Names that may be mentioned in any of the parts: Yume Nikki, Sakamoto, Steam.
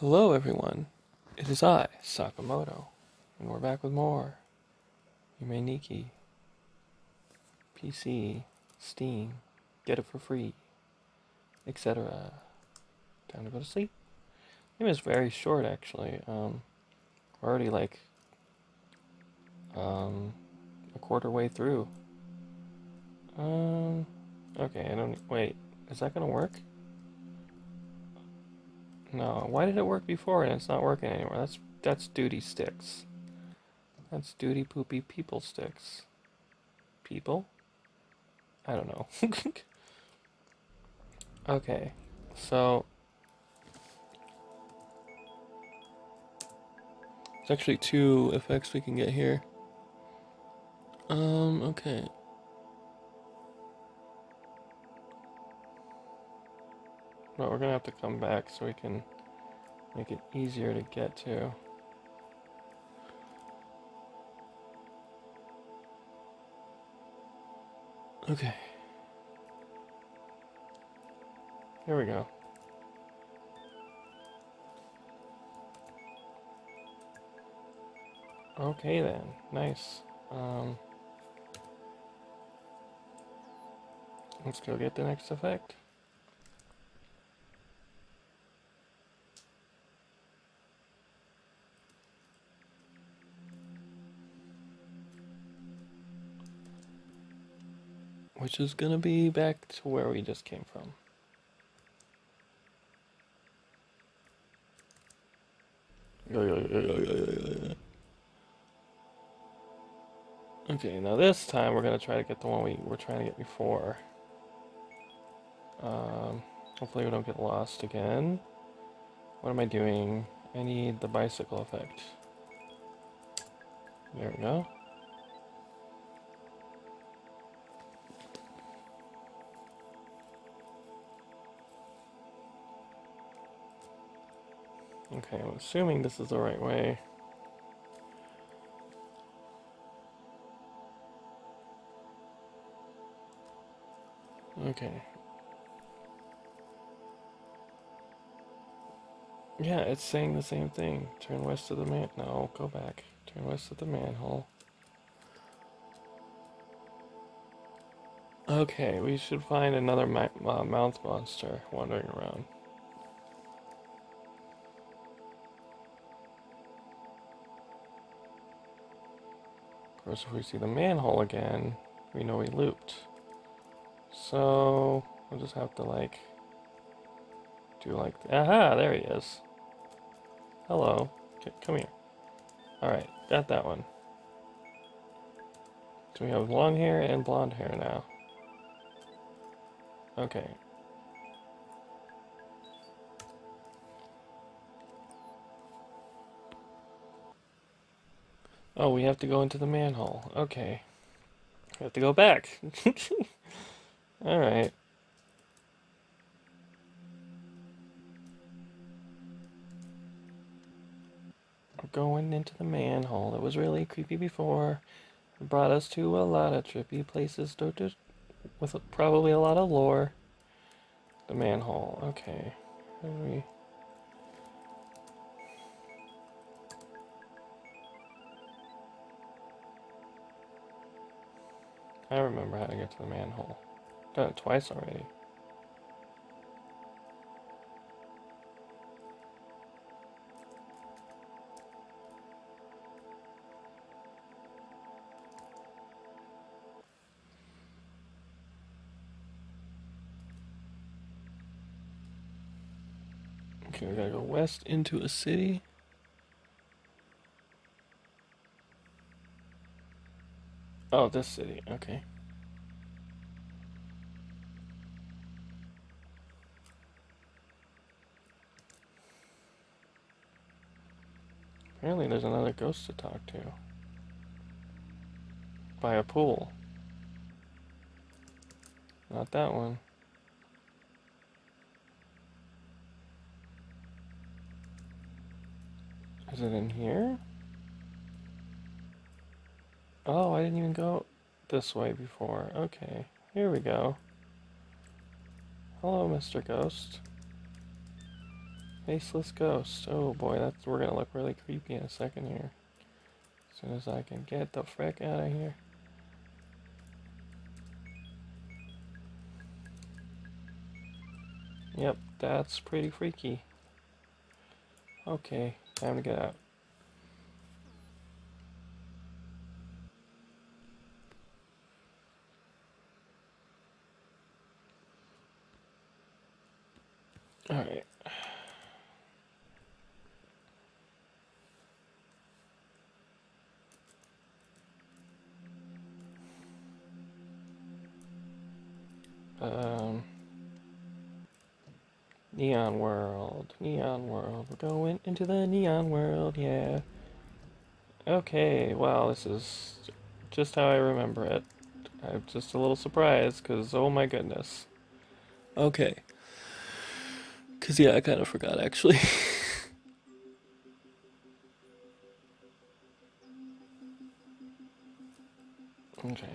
Hello everyone, it is I, Sakamoto, and we're back with more Yume Nikki, PC, Steam, get it for free, etc. Time to go to sleep. The game is very short actually, we're already like, a quarter way through. Okay, wait, is that gonna work? No, why did it work before and it's not working anymore? That's duty sticks. That's duty poopy people sticks. People? I don't know. Okay, so there's actually two effects we can get here. Okay. But we're gonna have to come back so we can make it easier to get to. Okay. Here we go. Okay then, nice. Let's go get the next effect. Which is gonna be back to where we just came from. Okay, now this time we're gonna try to get the one we were trying to get before. Hopefully we don't get lost again. What am I doing? I need the bicycle effect. There we go. Okay, I'm assuming this is the right way. Okay. Yeah, it's saying the same thing. Turn west of the man. No, go back. Turn west of the manhole. Okay, we should find another mouth monster wandering around. Of course, if we see the manhole again, we know we looped. So, we'll just have to like, do like, aha, there he is. Hello, come here. Alright, got that one. So we have long hair and blonde hair now. Okay. Oh, we have to go into the manhole. Okay. We have to go back. Alright. We're going into the manhole. It was really creepy before. It brought us to a lot of trippy places with probably a lot of lore. The manhole. Okay. How do we... I remember how to get to the manhole. Done it twice already. Okay, we gotta go west into a city. Oh, this city, okay. Apparently there's another ghost to talk to. By a pool. Not that one. Is it in here? Oh, I didn't even go this way before. Okay, here we go. Hello, Mr. Ghost. Faceless ghost. Oh boy, that's, we're gonna look really creepy in a second here. As soon as I can get the frick out of here. Yep, that's pretty freaky. Okay, time to get out. Alright. Neon world. Neon world. We're going into the neon world, yeah. Okay, wow, this is just how I remember it. I'm just a little surprised, because oh my goodness. Okay. Because, yeah, I kind of forgot, actually. Okay.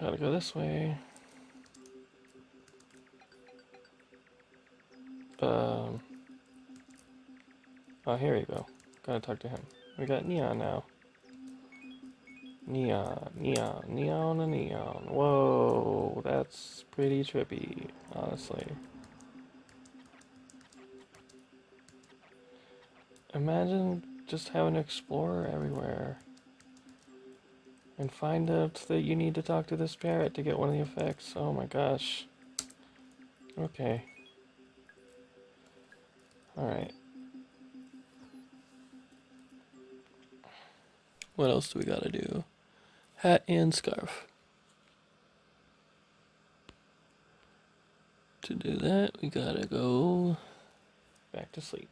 Gotta go this way. Oh, here we go. Gotta talk to him. We got Neon now. Neon. Whoa, that's pretty trippy, honestly. Imagine just having to explore everywhere and find out that you need to talk to this parrot to get one of the effects. Oh my gosh. Okay. Alright. What else do we gotta do? Hat and scarf. To do that, we gotta go back to sleep.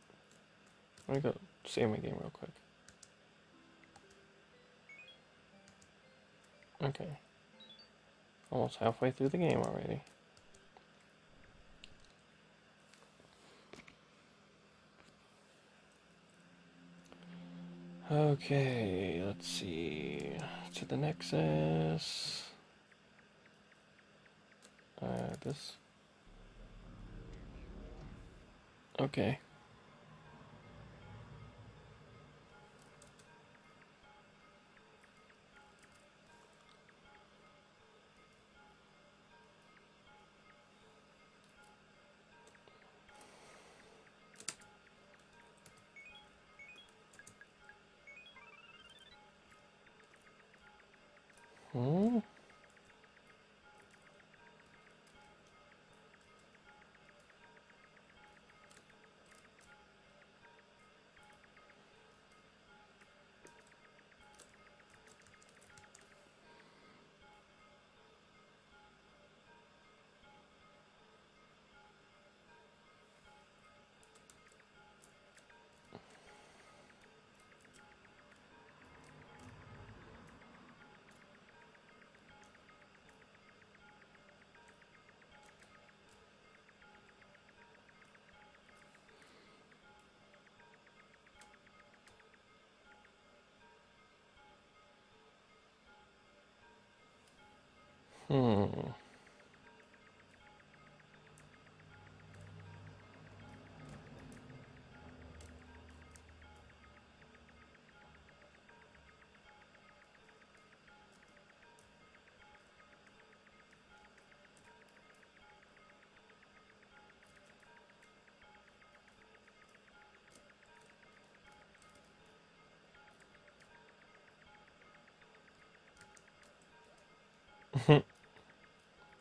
I'm gonna go save my game real quick. Okay. Almost halfway through the game already. Okay, let's see, to the Nexus, this, okay,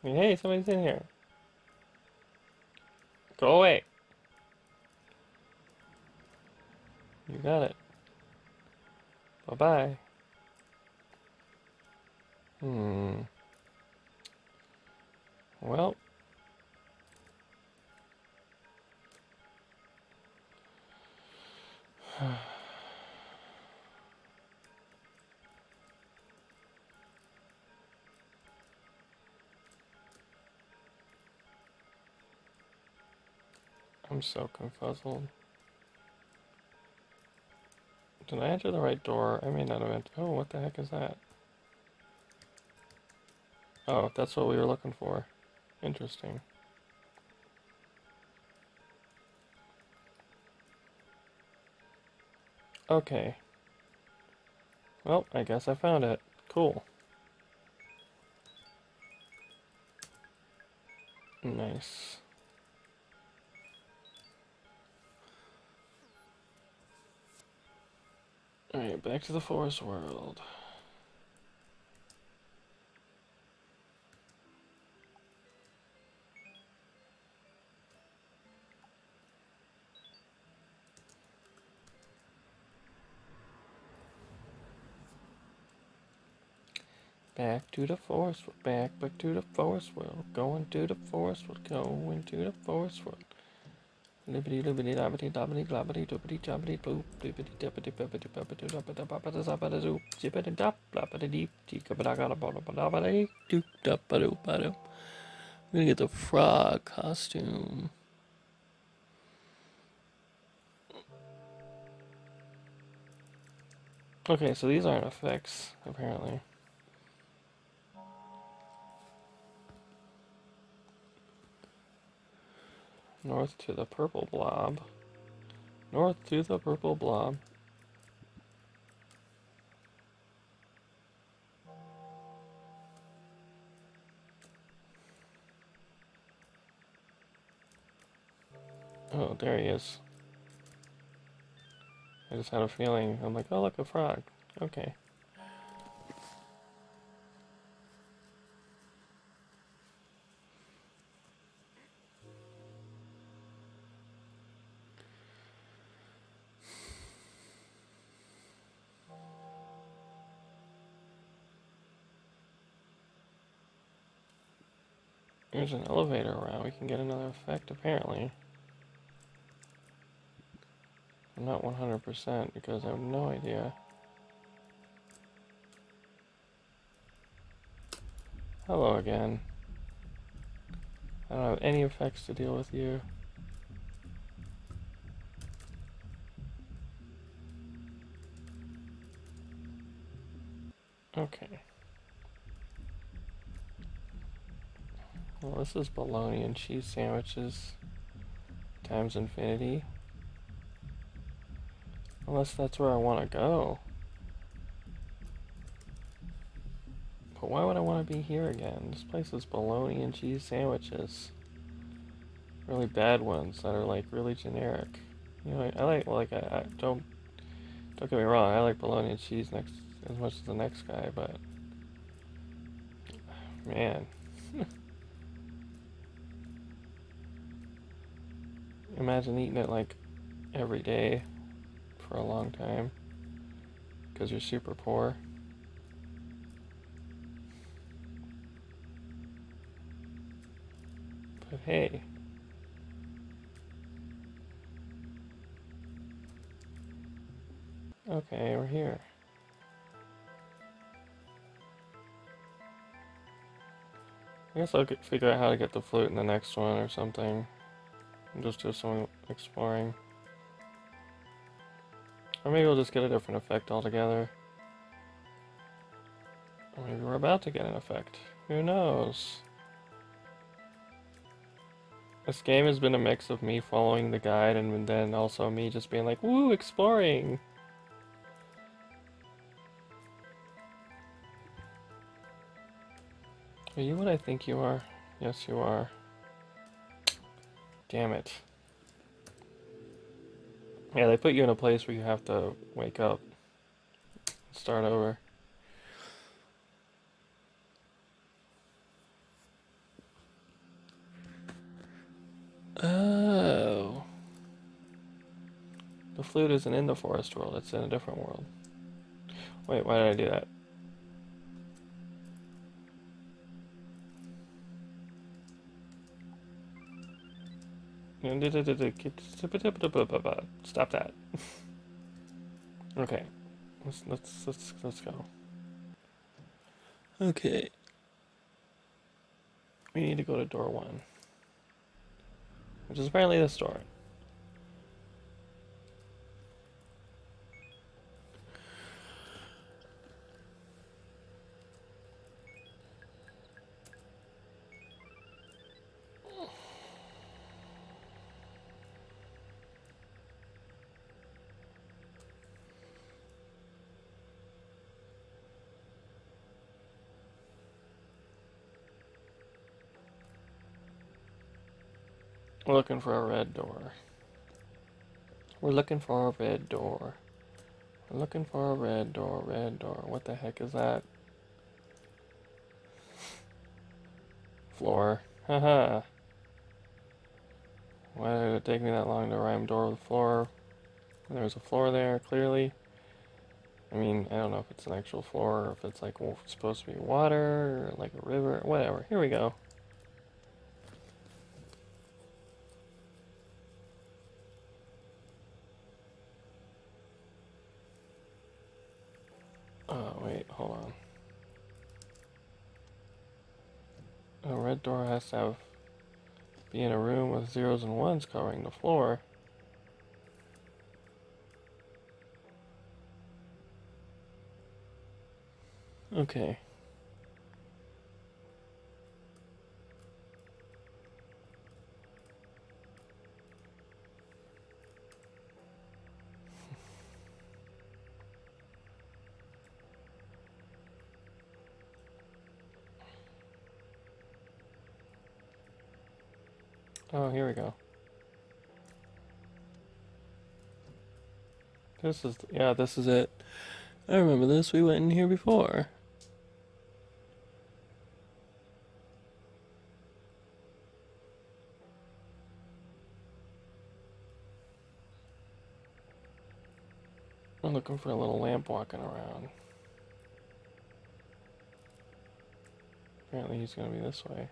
Hey, somebody's in here. Go away. You got it. Bye-bye. Well. I'm so confuzzled. Did I enter the right door? I may not have entered. Oh, what the heck is that? Oh, that's what we were looking for. Interesting. Okay. Well, I guess I found it. Cool. Nice. Alright, back to the forest world. Back to the forest, back to the forest world, going to the forest world, going to the forest world. Libbity libbity lobbity dobbity globbity dobbity jobbity boop, libbity dobbity bobbity bobbity dobbity bobbity zobbity zoop, zippity dop, lobbity deep, cheekabadagada bobbity doop dobbity doop. I'm gonna get the frog costume. Okay, so these aren't effects, apparently. North to the purple blob. North to the purple blob. Oh, there he is. I just had a feeling. I'm like, oh, look, a frog. Okay. There's an elevator around. We can get another effect, apparently. I'm not 100% because I have no idea. Hello again. I don't have any effects to deal with you. Okay. Well, this is bologna and cheese sandwiches times infinity. Unless that's where I want to go. But why would I want to be here again? This place is bologna and cheese sandwiches. Really bad ones that are like really generic. You know, I like, well, like I don't get me wrong, I like bologna and cheese next as much as the next guy, but man. Imagine eating it like every day for a long time because you're super poor. But hey, okay, we're here. I guess I'll figure out how to get the flute in the next one or something. Just do some exploring. Or maybe we'll just get a different effect altogether. Or maybe we're about to get an effect. Who knows? This game has been a mix of me following the guide and then also me just being like, woo, exploring! Are you what I think you are? Yes, you are. Damn it. Yeah, they put you in a place where you have to wake up and start over. Oh. The flute isn't in the forest world, it's in a different world. Wait, why did I do that? Stop that. Okay, let's go. Okay, we need to go to door 1, which is apparently this door. We're looking for a red door. We're looking for a red door. We're looking for a red door, red door. What the heck is that? Floor. Haha. Why did it take me that long to rhyme door with floor? There was a floor there, clearly. I mean, I don't know if it's an actual floor or if it's like, well, it's supposed to be water or like a river, whatever. Here we go. Oh, wait, hold on. A red door has to be in a room with zeros and ones covering the floor. Okay. Oh, here we go. This is, yeah, this is it. I remember this. We went in here before. I'm looking for a little lamp walking around. Apparently he's gonna be this way.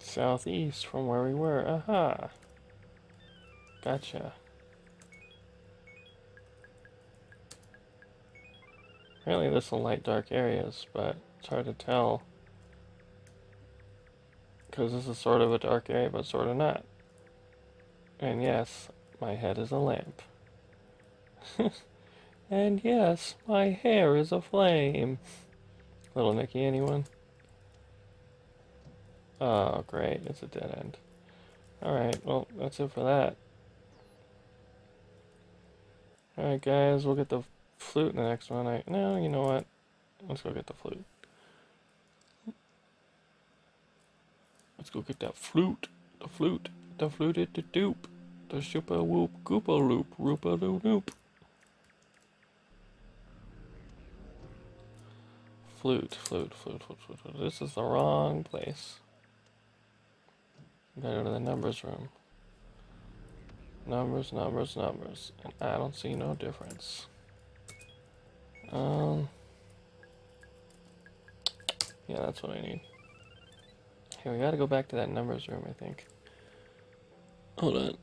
Southeast from where we were. Aha! Gotcha. Apparently this will light dark areas, but it's hard to tell because this is sort of a dark area but sort of not. And yes, my head is a lamp. And yes, my hair is a flame. Little Nikki, anyone? Oh, great. It's a dead end. Alright, well, that's it for that. Alright, guys, we'll get the flute in the next one. No, you know what? Let's go get the flute. Let's go get that flute. The flute. The flute it to doop. The super whoop goopa loop roopa doo doop. Flute, flute, flute, flute, flute, flute. This is the wrong place. Gotta go to the numbers room. Numbers, numbers, numbers. And I don't see no difference. Yeah, that's what I need. Okay, we gotta go back to that numbers room, I think. Hold on.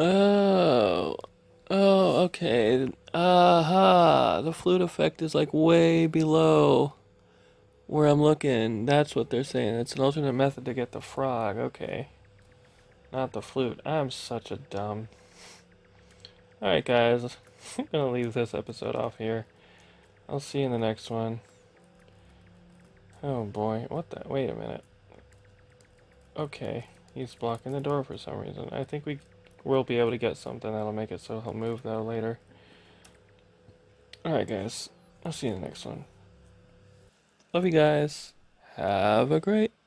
Oh, okay. Aha, the flute effect is like way below where I'm looking. That's what they're saying. It's an alternate method to get the frog. Okay. Not the flute. I'm such a dumb. Alright, guys. I'm gonna leave this episode off here. I'll see you in the next one. Oh boy. What the? Wait a minute. Okay. He's blocking the door for some reason. I think we'll be able to get something that'll make it so he'll move though later. Alright, guys. I'll see you in the next one. Love you guys. Have a great